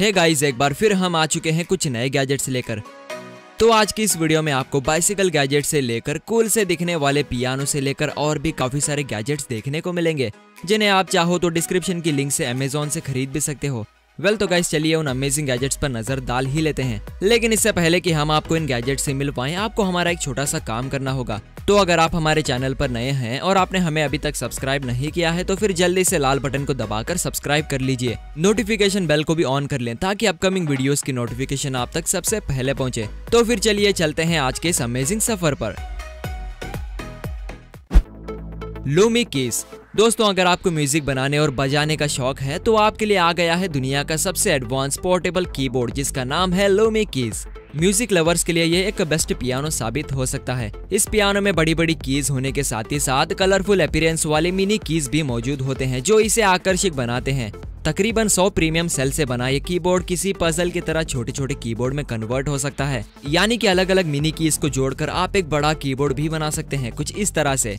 Hey guys, एक बार फिर हम आ चुके हैं कुछ नए गैजेट्स लेकर। तो आज की इस वीडियो में आपको बाइसिकल गैजेट से लेकर कूल से दिखने वाले पियानो से लेकर और भी काफी सारे गैजेट्स देखने को मिलेंगे, जिन्हें आप चाहो तो डिस्क्रिप्शन की लिंक से अमेजोन से खरीद भी सकते हो। वेल तो गाइस, चलिए उन अमेजिंग गैजेट्स पर नजर डाल ही लेते हैं। लेकिन इससे पहले कि हम आपको इन गैजेट्स से मिल पाएं, आपको हमारा एक छोटा सा काम करना होगा। तो अगर आप हमारे चैनल पर नए हैं और आपने हमें अभी तक सब्सक्राइब नहीं किया है तो फिर जल्दी से लाल बटन को दबाकर सब्सक्राइब कर लीजिए। नोटिफिकेशन बेल को भी ऑन कर लें ताकि अपकमिंग वीडियोस की नोटिफिकेशन आप तक सबसे पहले पहुंचे। तो फिर चलिए चलते हैं आज के इस अमेजिंग सफर पर। Lumi keys. दोस्तों, अगर आपको म्यूजिक बनाने और बजाने का शौक है तो आपके लिए आ गया है दुनिया का सबसे एडवांस पोर्टेबल कीबोर्ड, जिसका नाम है लूमी कीज। म्यूजिक लवर्स के लिए यह एक बेस्ट पियानो साबित हो सकता है। इस पियानो में बड़ी बड़ी कीज होने के साथ ही साथ कलरफुल अपीयरेंस वाले मिनी कीज भी मौजूद होते हैं, जो इसे आकर्षक बनाते हैं। तकरीबन 100 प्रीमियम सेल से बना ये कीबोर्ड किसी पजल की तरह छोटे छोटे कीबोर्ड में कन्वर्ट हो सकता है, यानी कि अलग अलग मिनी कीज को जोड़कर आप एक बड़ा कीबोर्ड भी बना सकते हैं, कुछ इस तरह से।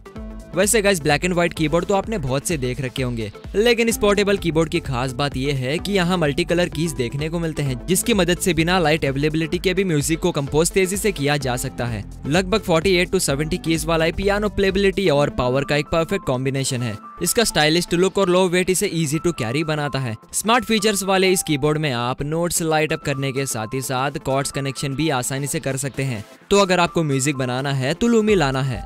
वैसे guys, black and white keyboard तो आपने बहुत से देख रखे होंगे, लेकिन इस पोर्टेबल कीबोर्ड की खास बात यह है कि यहाँ मल्टी कलर कीज देखने को मिलते हैं, जिसकी मदद से बिना लाइट अवेलेबिलिटी के भी म्यूजिक को कंपोज तेजी से किया जा सकता है। लगभग 48 टू 70 कीज वाला पियानो प्लेबिलिटी और पावर का एक परफेक्ट कॉम्बिनेशन है। इसका स्टाइलिश लुक और लो वेट इसे इजी टू कैरी बनाता है। स्मार्ट फीचर्स वाले इस कीबोर्ड में आप नोट्स लाइट अप करने के साथ ही साथ कॉर्ड्स कनेक्शन भी आसानी से कर सकते हैं। तो अगर आपको म्यूजिक बनाना है तो लूमी लाना है।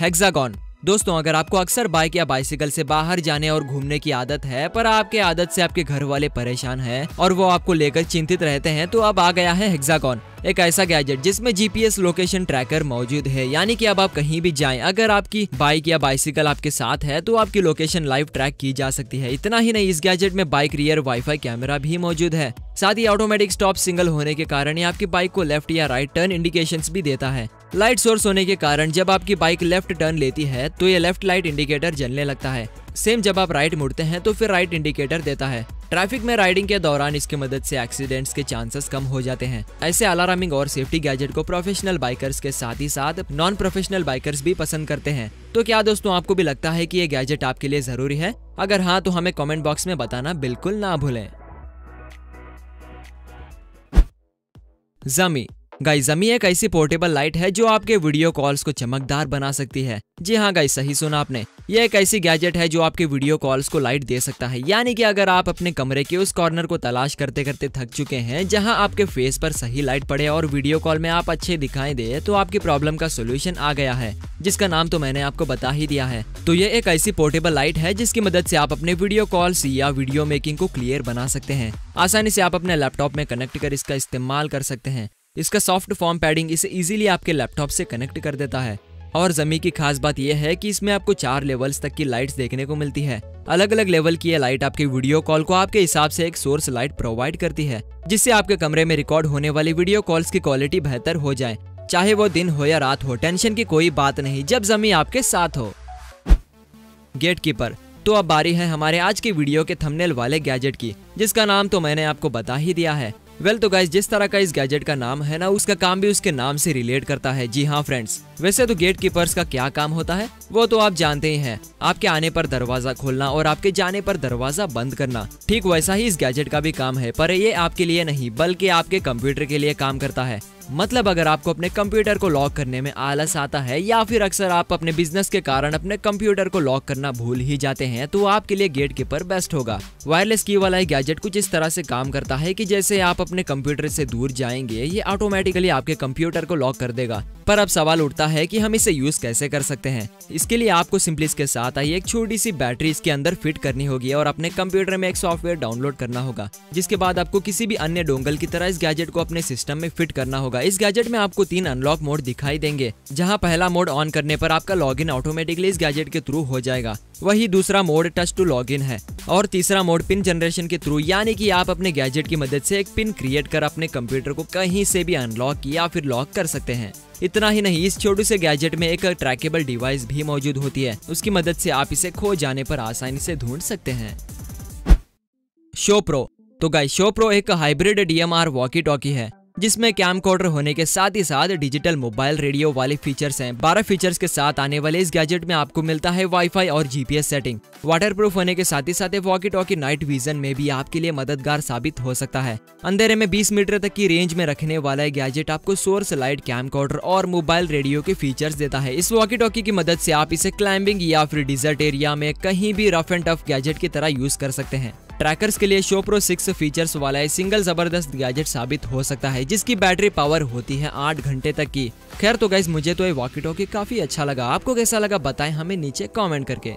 हेक्सागॉन। दोस्तों, अगर आपको अक्सर बाइक या बाइसिकल से बाहर जाने और घूमने की आदत है, पर आपके आदत से आपके घर वाले परेशान हैं और वो आपको लेकर चिंतित रहते हैं, तो अब आ गया है हेक्सागॉन, एक ऐसा गैजेट जिसमें जीपीएस लोकेशन ट्रैकर मौजूद है। यानी कि अब आप कहीं भी जाएं, अगर आपकी बाइक या बाइसिकल आपके साथ है तो आपकी लोकेशन लाइव ट्रैक की जा सकती है। इतना ही नहीं, इस गैजेट में बाइक रियर वाईफाई कैमरा भी मौजूद है। साथ ही ऑटोमेटिक स्टॉप सिंगल होने के कारण ये आपकी बाइक को लेफ्ट या राइट टर्न इंडिकेशंस भी देता है। लाइट सोर्स होने के कारण जब आपकी बाइक लेफ्ट टर्न लेती है तो ये लेफ्ट लाइट इंडिकेटर जलने लगता है। सेम जब आप राइट मुड़ते हैं तो फिर राइट इंडिकेटर देता है। ट्रैफिक में राइडिंग के दौरान इसकी मदद से एक्सीडेंट्स के चांसेस कम हो जाते हैं। ऐसे अलार्मिंग और सेफ्टी गैजेट को प्रोफेशनल बाइकर्स के साथ ही साथ नॉन प्रोफेशनल बाइकर्स भी पसंद करते हैं। तो क्या दोस्तों, आपको भी लगता है कि ये गैजेट आपके लिए जरूरी है? अगर हाँ तो हमें कमेंट बॉक्स में बताना बिल्कुल ना भूलें। जामी। गाइस, जामी एक ऐसी पोर्टेबल लाइट है जो आपके वीडियो कॉल्स को चमकदार बना सकती है। जी हाँ गाइस, सही सुना आपने। यह एक ऐसी गैजेट है जो आपके वीडियो कॉल्स को लाइट दे सकता है। यानी कि अगर आप अपने कमरे के उस कॉर्नर को तलाश करते करते थक चुके हैं जहाँ आपके फेस पर सही लाइट पड़े और वीडियो कॉल में आप अच्छे दिखाई दे, तो आपकी प्रॉब्लम का सोल्यूशन आ गया है, जिसका नाम तो मैंने आपको बता ही दिया है। तो ये एक ऐसी पोर्टेबल लाइट है जिसकी मदद से आप अपने वीडियो कॉल्स या वीडियो मेकिंग को क्लियर बना सकते हैं। आसानी से आप अपने लैपटॉप में कनेक्ट कर इसका इस्तेमाल कर सकते हैं। इसका सॉफ्ट फॉर्म पैडिंग इसे इजीली आपके लैपटॉप से कनेक्ट कर देता है। और जामी की खास बात यह है कि इसमें आपको 4 लेवल्स तक की लाइट्स देखने को मिलती है। अलग अलग लेवल की यह लाइट आपके वीडियो कॉल को आपके हिसाब से एक सोर्स लाइट प्रोवाइड करती है, जिससे आपके कमरे में रिकॉर्ड होने वाली वीडियो कॉल्स की क्वालिटी बेहतर हो जाए। चाहे वो दिन हो या रात हो, टेंशन की कोई बात नहीं जब जामी आपके साथ हो। Gate keeper. तो अब बारी है हमारे आज के वीडियो के थंबनेल वाले गैजेट की, जिसका नाम तो मैंने आपको बता ही दिया है। वेल तो गाइस, जिस तरह का इस गैजेट का नाम है ना, उसका काम भी उसके नाम से रिलेट करता है। जी हाँ फ्रेंड्स, वैसे तो गेट कीपर्स का क्या काम होता है वो तो आप जानते ही हैं। आपके आने पर दरवाजा खोलना और आपके जाने पर दरवाजा बंद करना। ठीक वैसा ही इस गैजेट का भी काम है, पर ये आपके लिए नहीं बल्कि आपके कंप्यूटर के लिए काम करता है। मतलब अगर आपको अपने कंप्यूटर को लॉक करने में आलस आता है या फिर अक्सर आप अपने बिजनेस के कारण अपने कंप्यूटर को लॉक करना भूल ही जाते हैं, तो आपके लिए गेट कीपर बेस्ट होगा। वायरलेस की वाला गैजेट कुछ इस तरह से काम करता है कि जैसे आप अपने कंप्यूटर से दूर जाएंगे ये ऑटोमेटिकली आपके कंप्यूटर को लॉक कर देगा। पर अब सवाल उठता है कि हम इसे यूज कैसे कर सकते हैं। इसके लिए आपको सिंपली इसके साथ आई एक छोटी सी बैटरी इसके अंदर फिट करनी होगी और अपने कंप्यूटर में एक सॉफ्टवेयर डाउनलोड करना होगा, जिसके बाद आपको किसी भी अन्य डोंगल की तरह इस गैजेट को अपने सिस्टम में फिट करना होगा। इस गैजेट में आपको 3 अनलॉक मोड दिखाई देंगे, जहां पहला मोड ऑन करने पर आपका लॉगिन ऑटोमेटिकली इस गैजेट के थ्रू हो जाएगा। वही दूसरा मोड टच टू लॉगिन है और तीसरा मोड पिन जनरेशन के थ्रू, यानी कि आप अपने गैजेट की मदद से एक पिन क्रिएट कर अपने कंप्यूटर को कहीं से भी अनलॉक या फिर लॉक कर सकते हैं। इतना ही नहीं, इस छोटे से गैजेट में एक ट्रैकेबल डिवाइस भी मौजूद होती है, उसकी मदद से आप इसे खो जाने पर आसानी से ढूंढ सकते हैं। Show pro. तो गाइस, शो प्रो एक हाइब्रिड डीएमआर वॉकी टॉकी है, जिसमें कैमकॉर्डर होने के साथ ही साथ डिजिटल मोबाइल रेडियो वाले फीचर्स हैं। 12 फीचर्स के साथ आने वाले इस गैजेट में आपको मिलता है वाईफाई और जीपीएस सेटिंग। वाटरप्रूफ होने के साथ ही साथ वॉकी टॉकी नाइट विजन में भी आपके लिए मददगार साबित हो सकता है। अंधेरे में 20 मीटर तक की रेंज में रखने वाला गैजेट आपको सोर्स लाइट, कैमकॉर्डर और मोबाइल रेडियो के फीचर्स देता है। इस वॉकी टॉकी की मदद से आप इसे क्लाइंबिंग या फिर डिजर्ट एरिया में कहीं भी रफ एंड टफ गैजेट की तरह यूज कर सकते हैं। ट्रैकर्स के लिए शो प्रो 6 फीचर्स वाला ये सिंगल जबरदस्त गैजेट साबित हो सकता है, जिसकी बैटरी पावर होती है 8 घंटे तक की। खैर तो गाइस, मुझे तो ये वॉकी टॉकी काफी अच्छा लगा। आपको कैसा लगा बताएं हमें नीचे कमेंट करके।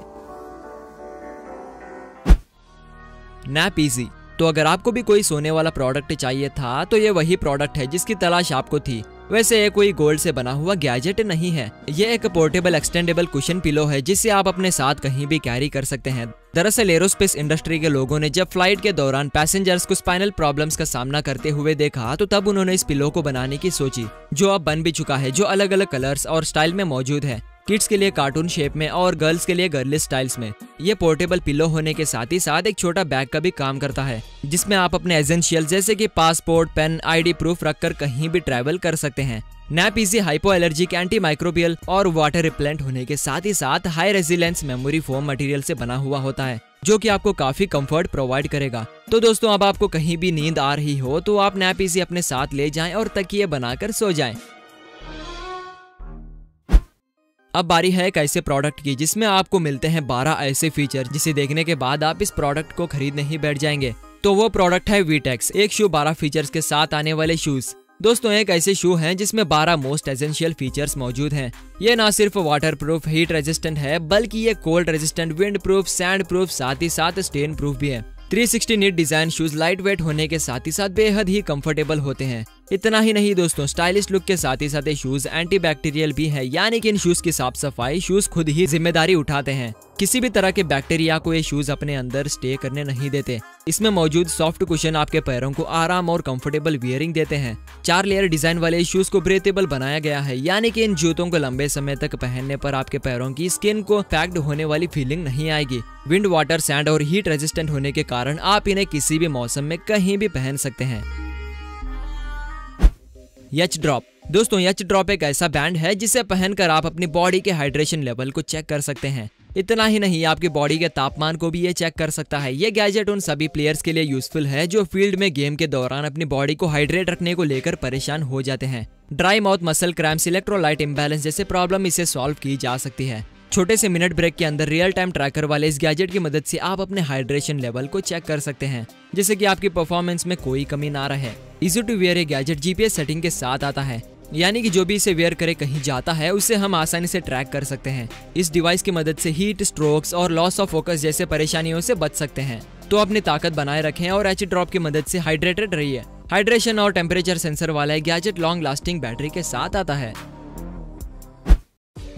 नैप इजी, तो अगर आपको भी कोई सोने वाला प्रोडक्ट चाहिए था तो ये वही प्रोडक्ट है जिसकी तलाश आपको थी। वैसे ये कोई गोल्ड से बना हुआ गैजेट नहीं है, ये एक पोर्टेबल एक्सटेंडेबल कुशन पिलो है जिसे आप अपने साथ कहीं भी कैरी कर सकते हैं। दरअसल एरोस्पेस इंडस्ट्री के लोगों ने जब फ्लाइट के दौरान पैसेंजर्स को स्पाइनल प्रॉब्लम्स का सामना करते हुए देखा तो तब उन्होंने इस पिलो को बनाने की सोची, जो अब बन भी चुका है, जो अलग अलग कलर्स और स्टाइल में मौजूद है। किड्स के लिए कार्टून शेप में और गर्ल्स के लिए गर्लिश स्टाइल्स में। ये पोर्टेबल पिलो होने के साथ ही साथ एक छोटा बैग का भी काम करता है, जिसमें आप अपने एसेंशियल जैसे कि पासपोर्ट, पेन, आईडी प्रूफ रखकर कहीं भी ट्रैवल कर सकते हैं। Nap easy hypo allergic, anti microbial और वाटर रिपेलेंट होने के साथ ही साथ high resilience memory foam material से बना हुआ होता है, जो कि आपको काफी कंफर्ट प्रोवाइड करेगा। तो दोस्तों, अब आपको कहीं भी नींद आ रही हो तो आप नैप इजी अपने साथ ले जाएं और तकिए बनाकर सो जाएं। अब बारी है एक ऐसे प्रोडक्ट की जिसमें आपको मिलते हैं 12 ऐसे फीचर, जिसे देखने के बाद आप इस प्रोडक्ट को खरीदने ही बैठ जाएंगे। तो वो प्रोडक्ट है विटेक्स, एक शू 12 फीचर्स के साथ आने वाले शूज। दोस्तों, एक ऐसे शू हैं जिसमें 12 मोस्ट एसेंशियल फीचर्स मौजूद हैं। ये ना सिर्फ वाटरप्रूफ, हीट रेजिस्टेंट है, बल्कि ये cold resistant, wind proof, sand proof, साथ ही साथ स्टेन प्रूफ भी है। 360 neat design shoes light weight होने के साथ ही साथ बेहद ही कंफर्टेबल होते हैं। इतना ही नहीं दोस्तों, स्टाइलिश लुक के साथ ही साथ ये शूज एंटी बैक्टीरियल भी है, यानी कि इन शूज की साफ सफाई शूज खुद ही जिम्मेदारी उठाते हैं। किसी भी तरह के बैक्टीरिया को ये शूज अपने अंदर स्टे करने नहीं देते। इसमें मौजूद सॉफ्ट कुशन आपके पैरों को आराम और कंफर्टेबल वियरिंग देते हैं। 4 लेयर डिजाइन वाले शूज को ब्रेथेबल बनाया गया है, यानी कि इन जूतों को लंबे समय तक पहनने पर आपके पैरों की स्किन को पैक्ड होने वाली फीलिंग नहीं आएगी। विंड, वाटर, सैंड और हीट रेजिस्टेंट होने के कारण आप इन्हें किसी भी मौसम में कहीं भी पहन सकते हैं। यच ड्रॉप, दोस्तों यच ड्रॉप एक ऐसा बैंड है जिसे पहनकर आप अपनी बॉडी के हाइड्रेशन लेवल को चेक कर सकते हैं। इतना ही नहीं, आपकी बॉडी के तापमान को भी ये चेक कर सकता है। ये गैजेट उन सभी प्लेयर्स के लिए यूजफुल है जो फील्ड में गेम के दौरान अपनी बॉडी को हाइड्रेट रखने को लेकर परेशान हो जाते हैं। Dry mouth, muscle cramps, electrolyte imbalance जैसे प्रॉब्लम इसे सॉल्व की जा सकती है। छोटे से मिनट ब्रेक के अंदर रियल टाइम ट्रैकर वाले इस गैजेट की मदद से आप अपने हाइड्रेशन लेवल को चेक कर सकते हैं, जिससे कि आपकी परफॉर्मेंस में कोई कमी ना रहे। इजी टू वेयर ये गैजेट जीपीएस सेटिंग के साथ आता है, यानी कि जो भी इसे वेयर करे कहीं जाता है उसे हम आसानी से ट्रैक कर सकते हैं। इस डिवाइस की मदद से हीट, स्ट्रोक्स और लॉस ऑफ फोकस जैसे परेशानियों से बच सकते हैं। तो अपनी ताकत बनाए रखें और एच ड्रॉप की मदद से हाइड्रेटेड रहिए। हाइड्रेशन और टेम्परेचर सेंसर वाला गैजेट लॉन्ग लास्टिंग बैटरी के साथ आता है।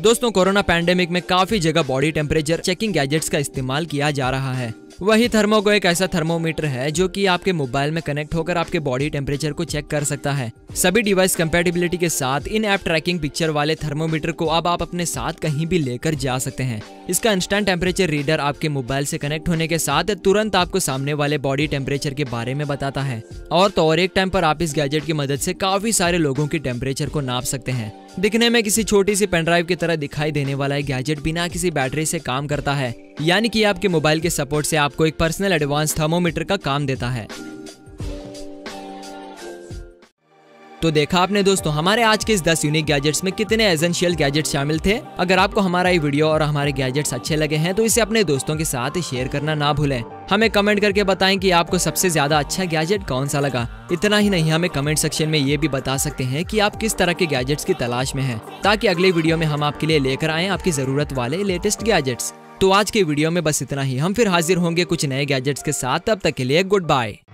दोस्तों, कोरोना पैंडेमिक में काफी जगह बॉडी टेम्परेचर चेकिंग गैजेट्स का इस्तेमाल किया जा रहा है। वही थर्मो को एक ऐसा थर्मोमीटर है जो कि आपके मोबाइल में कनेक्ट होकर आपके बॉडी टेम्परेचर को चेक कर सकता है। सभी डिवाइस कंपैटिबिलिटी के साथ इन ऐप ट्रैकिंग पिक्चर वाले थर्मोमीटर को अब आप अपने साथ कहीं भी लेकर जा सकते हैं। इसका इंस्टेंट टेम्परेचर रीडर आपके मोबाइल से कनेक्ट होने के साथ तुरंत आपको सामने वाले बॉडी टेम्परेचर के बारे में बताता है। और तो और, एक टाइम पर आप इस गैजेट की मदद से काफी सारे लोगों की टेम्परेचर को नाप सकते हैं। दिखने में किसी छोटी सी पेनड्राइव की तरह दिखाई देने वाला ये गैजेट बिना किसी बैटरी से काम करता है, यानी कि आपके मोबाइल के सपोर्ट से आपको एक पर्सनल एडवांस थर्मोमीटर का काम देता है। तो देखा आपने दोस्तों, हमारे आज के इस 10 यूनिक गैजेट्स में कितने एसेंशियल गैजेट्स शामिल थे। अगर आपको हमारा ये वीडियो और हमारे गैजेट्स अच्छे लगे हैं तो इसे अपने दोस्तों के साथ शेयर करना ना भूलें। हमें कमेंट करके बताएं कि आपको सबसे ज्यादा अच्छा गैजेट कौन सा लगा। इतना ही नहीं, हमें कमेंट सेक्शन में ये भी बता सकते हैं कि आप किस तरह के गैजेट्स की तलाश में हैं, ताकि अगले वीडियो में हम आपके लिए लेकर आएं आपकी जरूरत वाले लेटेस्ट गैजेट्स। तो आज के वीडियो में बस इतना ही। हम फिर हाजिर होंगे कुछ नए गैजेट्स के साथ। तब तक के लिए गुड बाय।